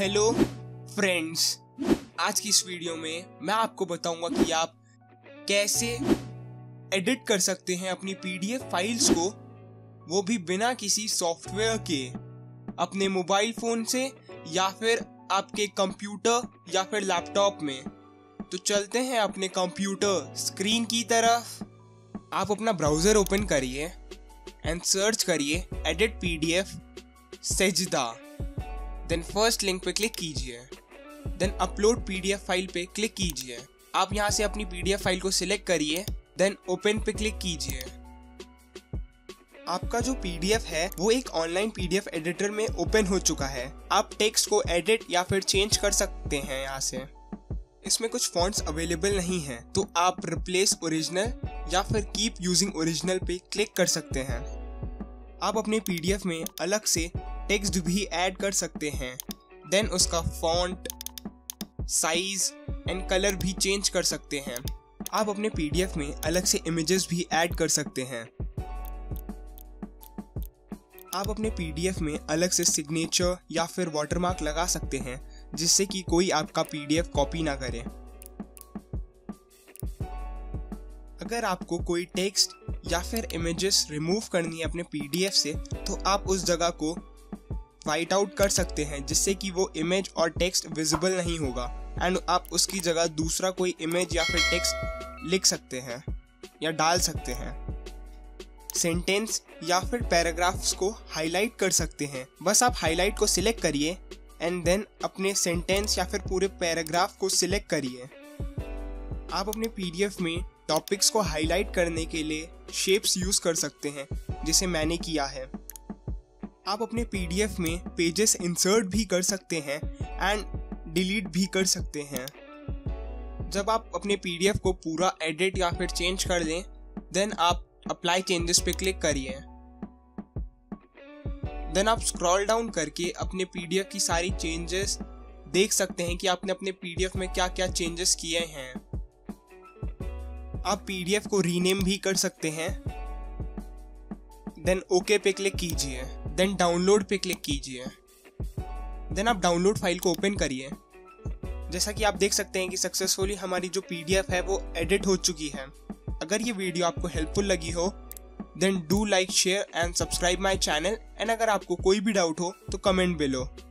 Hello friends, आज की इस वीडियो में मैं आपको बताऊंगा कि आप कैसे एडिट कर सकते हैं अपनी पीडीएफ फाइल्स को, वो भी बिना किसी सॉफ्टवेयर के, अपने मोबाइल फ़ोन से या फिर आपके कंप्यूटर या फिर लैपटॉप में। तो चलते हैं अपने कंप्यूटर स्क्रीन की तरफ। आप अपना ब्राउज़र ओपन करिए एंड सर्च करिए edit PDF Sejda. Then first link पे क्लिक कीजिए, देन अपलोड पीडीएफ फाइल पे क्लिक कीजिए। आप यहाँ से अपनी पीडीएफ फाइल को सिलेक्ट करिए, देन ओपन पे क्लिक कीजिए। आपका जो पीडीएफ है वो एक ऑनलाइन पीडीएफ एडिटर में ओपन हो चुका है। आप टेक्स्ट को एडिट या फिर चेंज कर सकते हैं यहाँ से। इसमें कुछ फॉन्ट्स अवेलेबल नहीं है तो आप रिप्लेस ओरिजिनल या फिर कीप यूजिंग ओरिजिनल पे क्लिक कर सकते हैं। आप अपने पीडीएफ में अलग से टेक्स्ट भी ऐड कर सकते हैं, देन उसका फॉन्ट, साइज एंड कलर भी चेंज कर सकते हैं। आप अपने पीडीएफ में अलग से इमेजेस भी ऐड कर सकते हैं। आप अपने पीडीएफ में अलग से सिग्नेचर या फिर वाटरमार्क लगा सकते हैं, जिससे कि कोई आपका पीडीएफ कॉपी ना करे। अगर आपको कोई टेक्स्ट या फिर इमेजेस रिमूव करनी है अपने पीडीएफ से, तो आप उस जगह को वाइट आउट कर सकते हैं, जिससे कि वो इमेज और टेक्स्ट विजिबल नहीं होगा एंड आप उसकी जगह दूसरा कोई इमेज या फिर टेक्स्ट लिख सकते हैं या डाल सकते हैं। सेंटेंस या फिर पैराग्राफ्स को हाईलाइट कर सकते हैं। बस आप हाईलाइट को सिलेक्ट करिए एंड देन अपने सेंटेंस या फिर पूरे पैराग्राफ को सिलेक्ट करिए। आप अपने पीडीएफ में टॉपिक्स को हाईलाइट करने के लिए शेप्स यूज़ कर सकते हैं, जिसे मैंने किया है। आप अपने पीडीएफ में पेजेस इंसर्ट भी कर सकते हैं एंड डिलीट भी कर सकते हैं। जब आप अपने पीडीएफ को पूरा एडिट या फिर चेंज कर लें, देन आप अप्लाई चेंजेस पे क्लिक करिए। देन आप स्क्रॉल डाउन करके अपने पीडीएफ की सारी चेंजेस देख सकते हैं कि आपने अपने पीडीएफ में क्या क्या चेंजेस किए हैं। आप पीडीएफ को रीनेम भी कर सकते हैं। देन ओके पे क्लिक कीजिए, देन डाउनलोड पे क्लिक कीजिए। देन आप डाउनलोड फाइल को ओपन करिए। जैसा कि आप देख सकते हैं कि सक्सेसफुली हमारी जो पीडीएफ है वो एडिट हो चुकी है। अगर ये वीडियो आपको हेल्पफुल लगी हो, then do like, share and subscribe my channel. And अगर आपको कोई भी डाउट हो तो कमेंट बिलो।